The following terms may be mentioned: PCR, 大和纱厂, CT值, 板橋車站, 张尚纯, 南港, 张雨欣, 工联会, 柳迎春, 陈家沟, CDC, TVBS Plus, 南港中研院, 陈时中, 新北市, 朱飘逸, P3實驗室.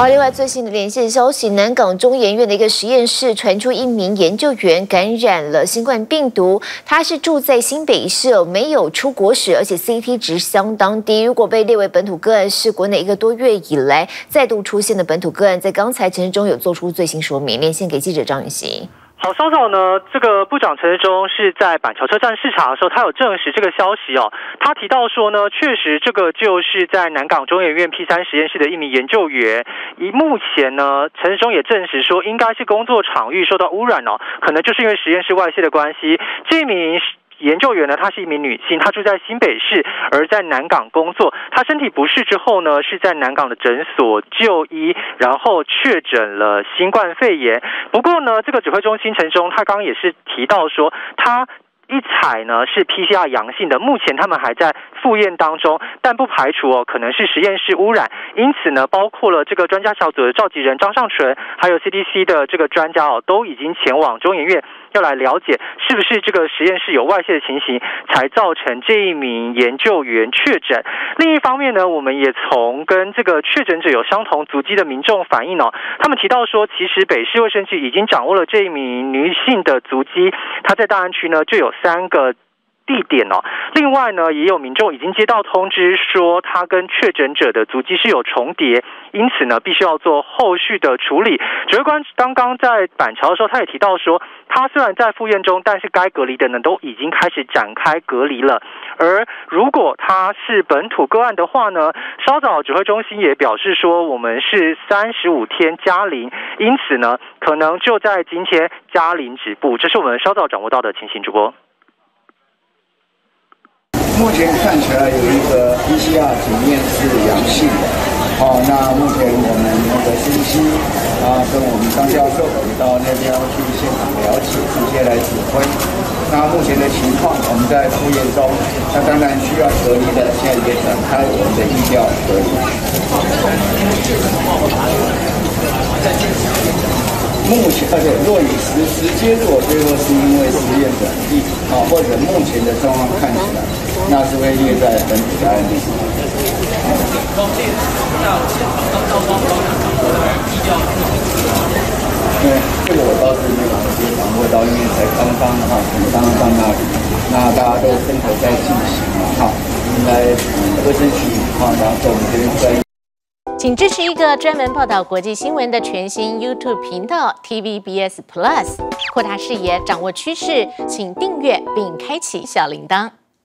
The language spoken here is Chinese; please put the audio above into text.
好，另外最新的连线消息，南港中研院的一个实验室传出一名研究员感染了新冠病毒，他是住在新北市，没有出国史，而且 CT 值相当低。如果被列为本土个案，是国内一个多月以来再度出现的本土个案。在刚才陈时中有做出最新说明，连线给记者张雨欣。 好，稍早呢，这个部长陈时中是在板桥车站视察的时候，他有证实这个消息哦。他提到说呢，确实这个就是在南港中研院 P3 实验室的一名研究员。以目前呢，陈时中也证实说，应该是工作场域受到污染哦，可能就是因为实验室外泄的关系。这名 研究员呢，她是一名女性，她住在新北市，而在南港工作。她身体不适之后呢，是在南港的诊所就医，然后确诊了新冠肺炎。不过呢，这个指挥中心陈中，他刚刚也是提到说，她 一采呢是 PCR 阳性的，目前他们还在复验当中，但不排除哦可能是实验室污染。因此呢，包括了这个专家小组的召集人张尚纯，还有 CDC 的这个专家哦，都已经前往中研院要来了解是不是这个实验室有外泄的情形，才造成这一名研究员确诊。另一方面呢，我们也从跟这个确诊者有相同足迹的民众反映哦，他们提到说，其实北市卫生局已经掌握了这一名女性的足迹，她在大安区呢就有 3个地点哦，另外呢，也有民众已经接到通知说，他跟确诊者的足迹是有重叠，因此呢，必须要做后续的处理。指挥官刚刚在板桥的时候，他也提到说，他虽然在复验中，但是该隔离的呢，都已经开始展开隔离了。而如果他是本土个案的话呢，稍早指挥中心也表示说，我们是35天加零，因此呢，可能就在今天加零止步。这是我们稍早掌握到的情形，主播。 目前看起来有一个 PCR 检验是阳性的，哦，那目前我们那个 CDC 啊跟我们张教授也到那边去现场了解，直接来指挥。那目前的情况我们在复验中，那当然需要隔离的，现在也展开我们的疫调隔离。目前，而且若以直接最后是因为实验转移啊，或者目前的状况看起来， 那是会列在本土案例。对，这个我倒是没有直接掌握到，因为才刚的话，可能刚刚到那里，那大家都生活在进行嘛，哈，应该卫生局哈，然后我们这边专业。 请支持一个专门报道国际新闻的全新 YouTube 频道 TVBS Plus， 扩大视野，掌握趋势。请订阅并开启小铃铛。